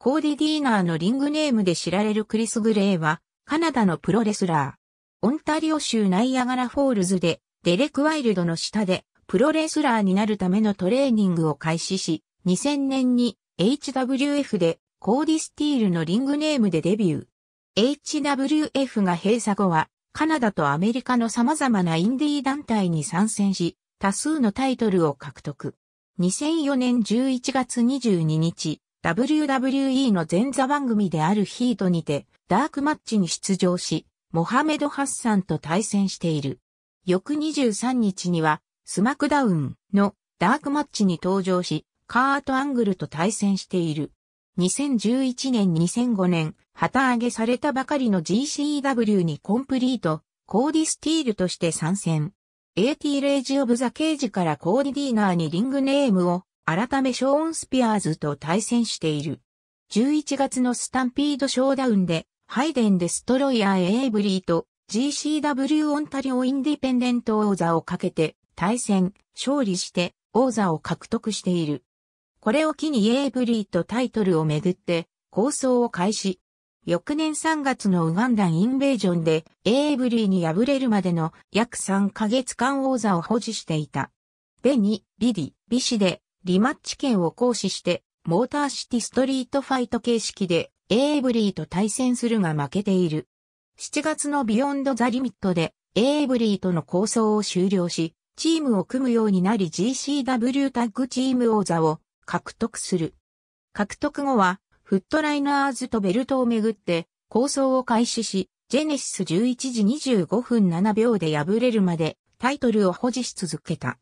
コーディ・ディーナーのリングネームで知られるクリス・グレイは、カナダのプロレスラー。オンタリオ州ナイアガラフォールズで、デレク・ワイルドの下で、プロレスラーになるためのトレーニングを開始し、2000年に HWF でコーディ・スティールのリングネームでデビュー。HWF が閉鎖後は、カナダとアメリカの様々なインディー団体に参戦し、多数のタイトルを獲得。2004年11月22日、WWE の前座番組であるヒートにて、ダークマッチに出場し、モハメド・ハッサンと対戦している。翌23日には、スマクダウンのダークマッチに登場し、カート・アングルと対戦している。2011年2005年、旗揚げされたばかりの GCW にコンプリート、コーディ・スティールとして参戦。AT レイジ・オブ・ザ・ケージからコーディ・ディーナーにリングネームを、改めショーン・スピアーズと対戦している。11月のスタンピード・ショーダウンで、ハイデン・デストロイヤー・エイブリーと GCW オンタリオ・インディペンデント王座をかけて対戦、勝利して王座を獲得している。これを機にエイブリーとタイトルをめぐって、抗争を開始。翌年3月のウガンダン・インベージョンでエイブリーに敗れるまでの約3ヶ月間王座を保持していた。ベニ、ビディ、ビシで、リマッチ権を行使して、モーターシティストリートファイト形式で、エイブリーと対戦するが負けている。7月のビヨンド・ザ・リミットで、エイブリーとの抗争を終了し、チームを組むようになり GCW タッグチーム王座を獲得する。獲得後は、フットライナーズとベルトをめぐって、抗争を開始し、ジェネシス11時25分7秒で敗れるまで、タイトルを保持し続けた。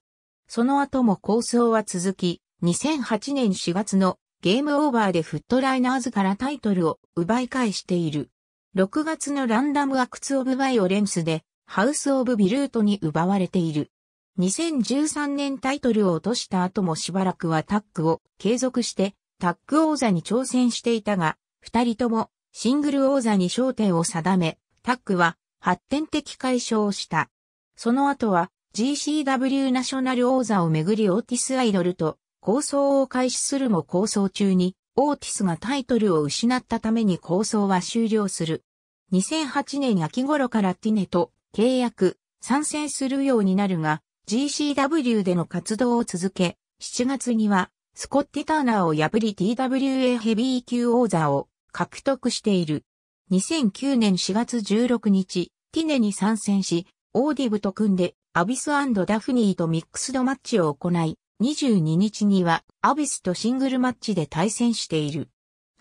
その後も抗争は続き、2008年4月のゲームオーバーでフットライナーズからタイトルを奪い返している。6月のランダムアクツオブバイオレンスでハウスオブビルートに奪われている。2013年タイトルを落とした後もしばらくはタッグを継続してタッグ王座に挑戦していたが、二人ともシングル王座に焦点を定め、タッグは発展的解消をした。その後は、GCW ナショナル王座をめぐりオーティス・アイドルと抗争を開始するも抗争中にオーティスがタイトルを失ったために抗争は終了する。2008年秋頃からティネと契約、参戦するようになるが GCW での活動を続け、7月にはスコッティ・ターナーを破り TWA ヘビー級王座を獲得している。2009年4月16日、ティネに参戦し、ODBと組んでアビス&ダフニーとミックスドマッチを行い、22日にはアビスとシングルマッチで対戦している。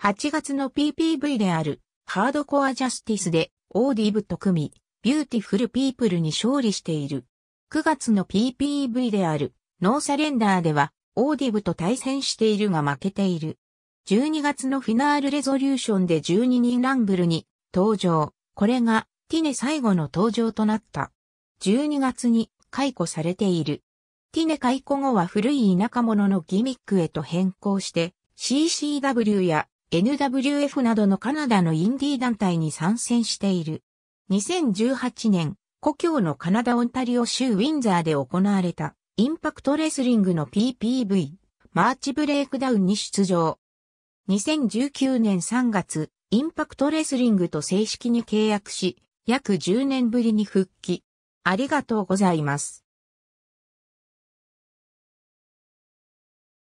8月の PPV であるハードコアジャスティスでODBと組み、ビューティフルピープルに勝利している。9月の PPV であるノーサレンダーではODBと対戦しているが負けている。12月のフィナールレゾリューションで12人ランブルに登場。これがティネ最後の登場となった。12月に解雇されている。ティネ解雇後は古い田舎者のギミックへと変更して、CCW や NWF などのカナダのインディー団体に参戦している。2018年、故郷のカナダ・オンタリオ州ウィンザーで行われたインパクトレスリングの PPV、マーチブレイクダウンに出場。2019年3月、インパクトレスリングと正式に契約し、約10年ぶりに復帰。ありがとうございます。